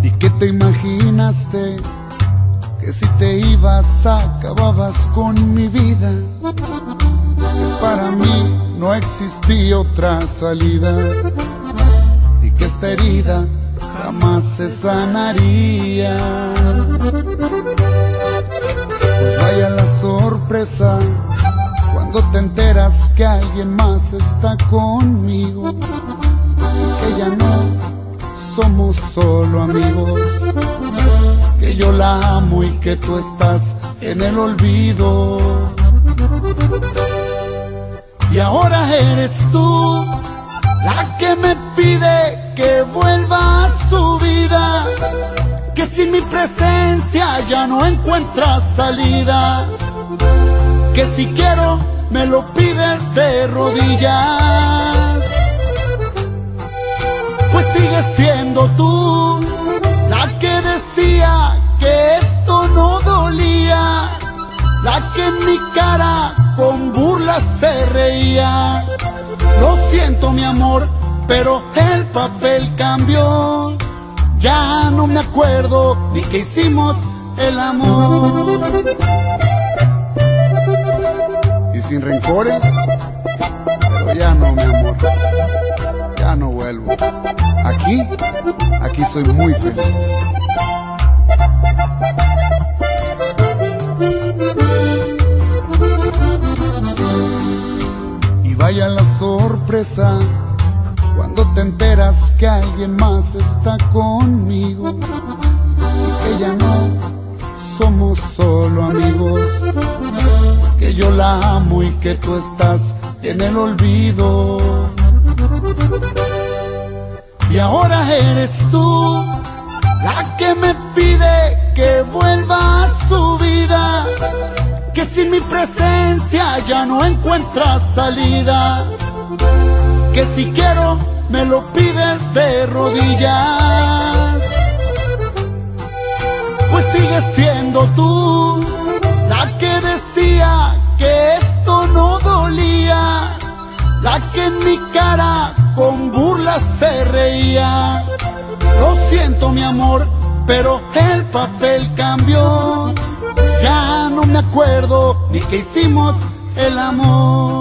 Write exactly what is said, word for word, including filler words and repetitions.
¿Y qué te imaginaste? Que si te ibas acababas con mi vida, que para mí no existía otra salida y que esta herida jamás se sanaría. Pues vaya la sorpresa cuando te enteras que alguien más está conmigo, que ya no somos solo amigos, que yo la amo y que tú estás en el olvido. Y ahora eres tú la que me pide que vuelva a su vida, que sin mi presencia ya no encuentra salida, que si quiero me lo pides de rodillas. Pues sigues siendo tú la que decía que esto no dolía, la que en mi cara con burlas se reía. Lo siento mi amor, pero el papel cambió, ya no me acuerdo ni que hicimos el amor. Y sin rencores, pero ya no mi amor, ya no vuelvo. Aquí, aquí soy muy feliz. Vaya la sorpresa cuando te enteras que alguien más está conmigo, que ya no somos solo amigos, que yo la amo y que tú estás en el olvido. Y ahora eres tú la que me pide que vuelva a su vida, que sin mi presencia ya no encuentras salida, que si quiero me lo pides de rodillas. Pues sigues siendo tú la que decía que esto no dolía, la que en mi cara con burlas se reía. Lo siento mi amor, pero el papel cambió, ya no me acuerdo ni que hicimos el amor.